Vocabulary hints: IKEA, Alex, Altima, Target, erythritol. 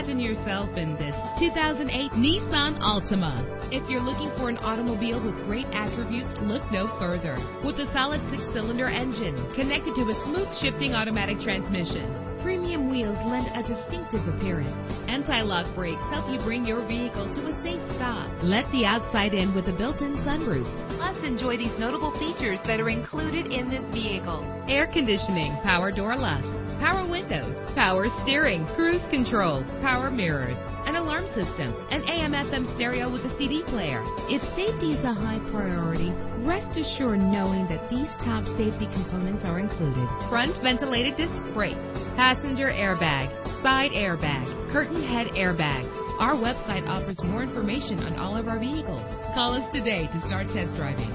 Imagine yourself in this 2008 Nissan Altima. If you're looking for an automobile with great attributes, look no further. With a solid 6-cylinder engine connected to a smooth shifting automatic transmission, premium wheels lend a distinctive appearance. Anti-lock brakes help you bring your vehicle to a safe stop. Let the outside in with a built-in sunroof. Plus, enjoy these notable features that are included in this vehicle: air conditioning, power door locks, power windows, power steering, cruise control, power mirrors, an alarm system, an AM/FM stereo with a CD player. If safety is a high priority, rest assured knowing that these top safety components are included: front ventilated disc brakes, passenger airbag, side airbag, curtain head airbags. Our website offers more information on all of our vehicles. Call us today to start test driving.